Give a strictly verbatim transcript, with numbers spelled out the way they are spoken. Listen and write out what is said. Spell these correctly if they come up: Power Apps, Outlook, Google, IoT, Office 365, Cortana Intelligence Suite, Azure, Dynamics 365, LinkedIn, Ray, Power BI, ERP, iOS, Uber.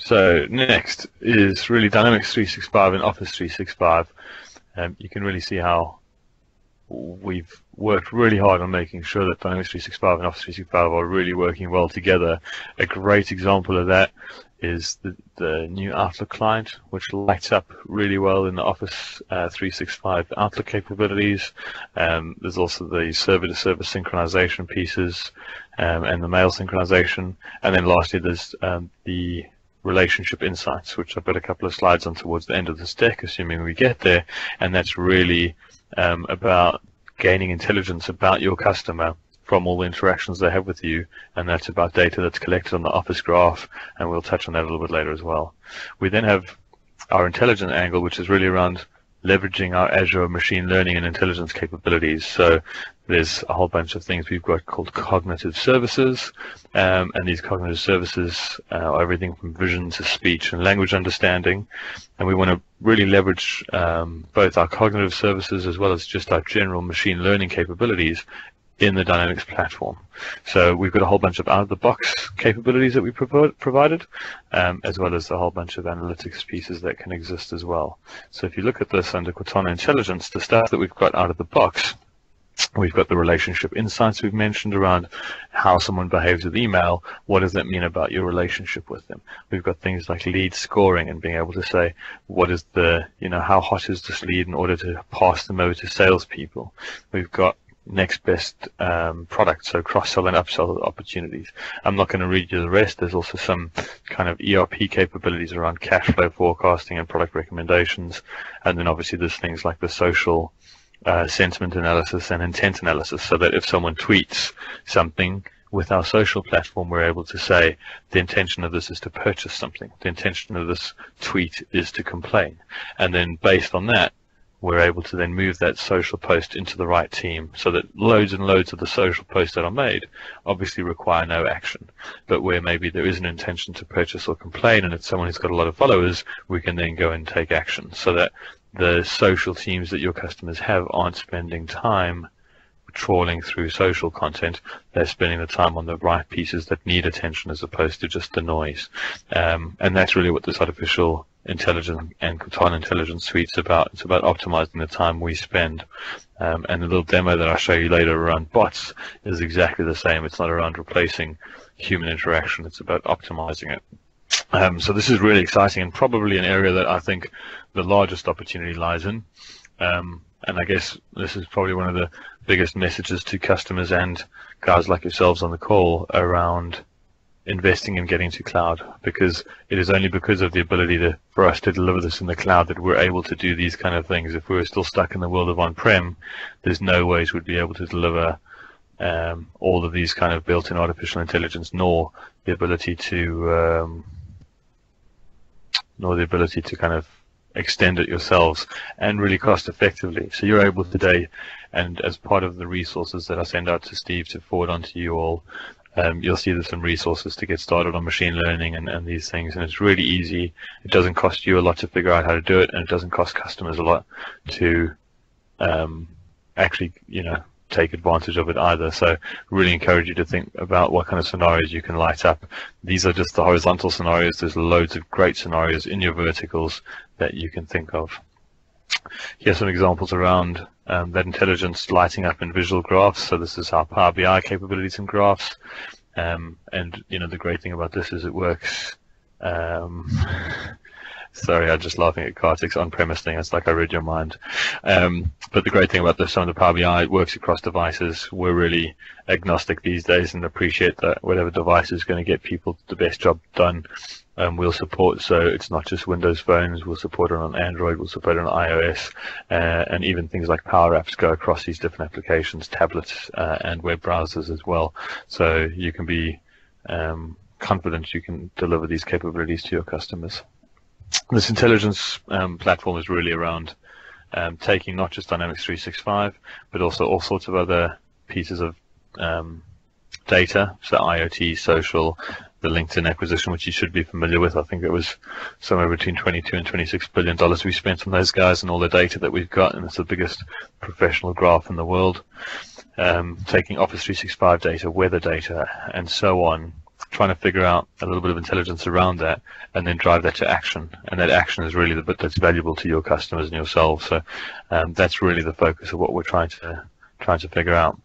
So next is really Dynamics three sixty-five and Office three sixty-five. Um, you can really see how we've worked really hard on making sure that Dynamics three sixty-five and Office three sixty-five are really working well together. A great example of that is the, the new Outlook client, which lights up really well in the Office uh, three sixty-five Outlook capabilities. Um, there's also the server-to-server synchronization pieces um, and the mail synchronization. And then lastly, there's um, the relationship insights, which I've got a couple of slides on towards the end of this deck, assuming we get there. And that's really um, about gaining intelligence about your customer from all the interactions they have with you, and that's about data that's collected on the Office graph, and we'll touch on that a little bit later as well. We then have our intelligent angle, which is really around leveraging our Azure machine learning and intelligence capabilities. So there's a whole bunch of things we've got called cognitive services, um, and these cognitive services uh, are everything from vision to speech and language understanding, and we want to really leverage um, both our cognitive services as well as just our general machine learning capabilities in the Dynamics platform. So we've got a whole bunch of out-of-the-box capabilities that we provo provided, um, as well as a whole bunch of analytics pieces that can exist as well. So if you look at this under Cortana Intelligence, the stuff that we've got out of the box, we've got the relationship insights we've mentioned around how someone behaves with email. What does that mean about your relationship with them? We've got things like lead scoring and being able to say, what is the, you know, how hot is this lead in order to pass them over to salespeople? We've got next best um, product, so cross-sell and upsell opportunities. I'm not going to read you the rest. There's also some kind of E R P capabilities around cash flow forecasting and product recommendations, and then obviously there's things like the social uh, sentiment analysis and intent analysis, so that if someone tweets something with our social platform, we're able to say the intention of this is to purchase something, the intention of this tweet is to complain, and then based on that we're able to then move that social post into the right team, so that loads and loads of the social posts that are made obviously require no action. But where maybe there is an intention to purchase or complain, and it's someone who's got a lot of followers, we can then go and take action, so that the social teams that your customers have aren't spending time trawling through social content. They're spending the time on the right pieces that need attention as opposed to just the noise. Um, and that's really what this artificial intelligence and Cortana Intelligence Suite's about. It's about optimizing the time we spend. Um, and the little demo that I'll show you later around bots is exactly the same. It's not around replacing human interaction. It's about optimizing it. Um, so this is really exciting, and probably an area that I think the largest opportunity lies in. Um, And I guess this is probably one of the biggest messages to customers and guys like yourselves on the call around investing in getting to cloud, because it is only because of the ability to, for us to deliver this in the cloud that we're able to do these kind of things. If we were still stuck in the world of on-prem, there's no ways we'd be able to deliver um, all of these kind of built-in artificial intelligence, nor the ability to, um, nor the ability to kind of extend it yourselves and really cost effectively. So you're able today, and as part of the resources that I send out to Steve to forward on to you all, um, you'll see there's some resources to get started on machine learning and, and these things, and it's really easy. It doesn't cost you a lot to figure out how to do it, and it doesn't cost customers a lot to um, actually, you know, take advantage of it either. So really encourage you to think about what kind of scenarios you can light up. These are just the horizontal scenarios. There's loads of great scenarios in your verticals that you can think of. Here's some examples around um, that intelligence lighting up in visual graphs. So this is our Power B I capabilities in graphs, um, and you know the great thing about this is it works. Um, Sorry, I'm just laughing at Kartik's on-premise thing. It's like I read your mind. Um, but the great thing about this, some of the Power B I, it works across devices. We're really agnostic these days and appreciate that whatever device is going to get people the best job done, um, we'll support. So it's not just Windows phones. We'll support it on Android. We'll support it on iOS. Uh, and even things like Power Apps go across these different applications, tablets, uh, and web browsers as well. So you can be um, confident you can deliver these capabilities to your customers. This intelligence um, platform is really around um, taking not just Dynamics three sixty-five, but also all sorts of other pieces of um, data, so I O T, social, the LinkedIn acquisition, which you should be familiar with. I think it was somewhere between twenty-two and twenty-six billion dollars we spent on those guys and all the data that we've got, and it's the biggest professional graph in the world. Um, taking Office three sixty-five data, weather data, and so on, trying to figure out a little bit of intelligence around that and then drive that to action. And that action is really the bit that's valuable to your customers and yourselves. So um, that's really the focus of what we're trying to trying to figure out.